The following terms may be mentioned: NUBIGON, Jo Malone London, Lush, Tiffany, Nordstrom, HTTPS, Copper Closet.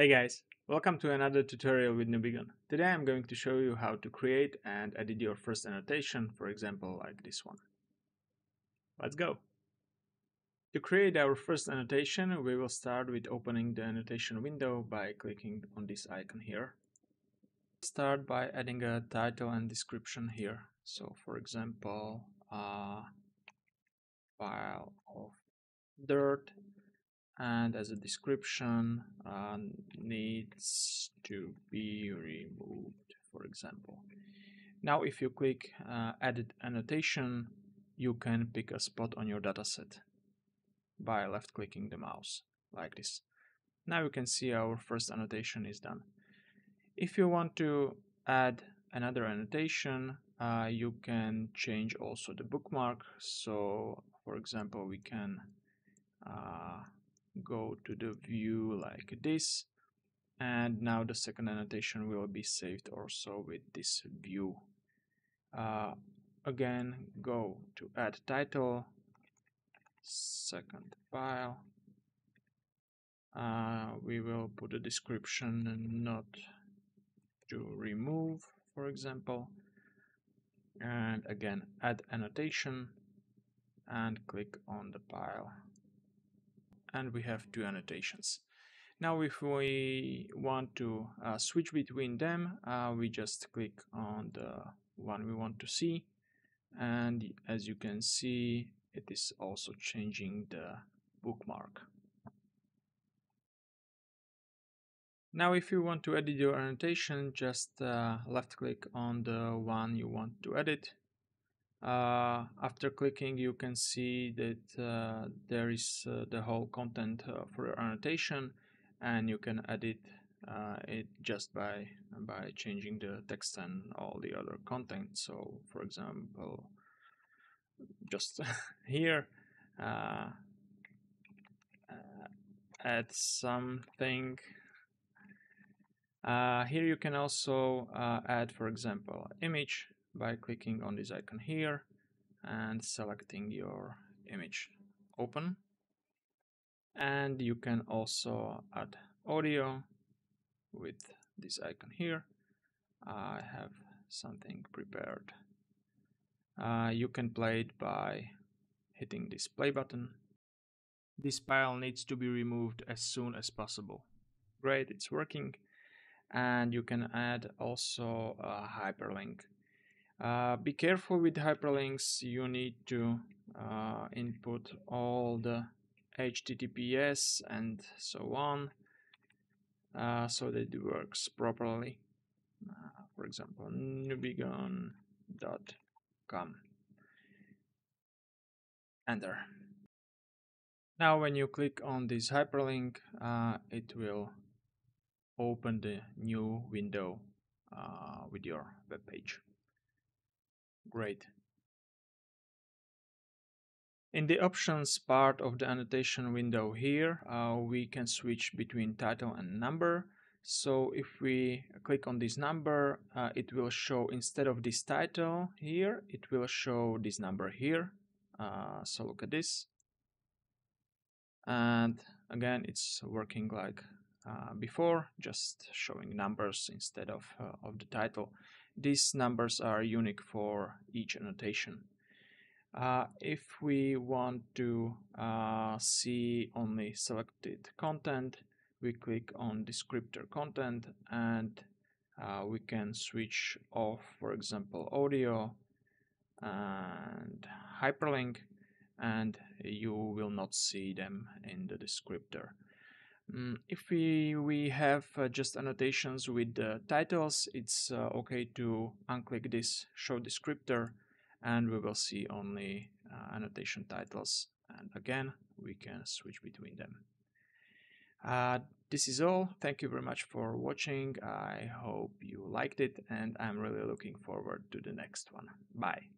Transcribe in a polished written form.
Hey guys, welcome to another tutorial with NUBIGON. Today I'm going to show you how to create and edit your first annotation, for example like this one. Let's go! To create our first annotation, we will start with opening the annotation window by clicking on this icon here. Start by adding a title and description here. So for example, pile of dirt. And as a description, needs to be removed, for example. Now, if you click Edit Annotation, you can pick a spot on your dataset by left-clicking the mouse, like this. Now you can see our first annotation is done. If you want to add another annotation, you can change also the bookmark. So, for example, we can go to the view like this, and now the second annotation will be saved also with this view. Again, go to add title, second pile. We will put a description not to remove, for example, and again add annotation and click on the pile. And we have two annotations. Now if we want to switch between them, we just click on the one we want to see, and as you can see it is also changing the bookmark. Now if you want to edit your annotation, just left click on the one you want to edit. After clicking, you can see that there is the whole content for your annotation, and you can edit it just by changing the text and all the other content. So, for example, just here, add something. Here you can also add, for example, image, by clicking on this icon here and selecting your image, open, and you can also add audio with this icon here. I have something prepared. You can play it by hitting this play button. This pile needs to be removed as soon as possible. Great, it's working. And you can add also a hyperlink. Be careful with hyperlinks. You need to input all the HTTPS and so on so that it works properly. For example, nubigon.com. Enter. Now when you click on this hyperlink, it will open the new window with your web page. Great. In the options part of the annotation window here, we can switch between title and number. So if we click on this number, it will show, instead of this title here, it will show this number here. So look at this. And again, it's working like before, just showing numbers instead of the title. These numbers are unique for each annotation. If we want to see only selected content, we click on descriptor content, and we can switch off, for example, audio and hyperlink, and you will not see them in the descriptor. If we have just annotations with titles, it's okay to unclick this show descriptor, and we will see only annotation titles, and again we can switch between them. This is all. Thank you very much for watching. I hope you liked it, and I'm really looking forward to the next one. Bye.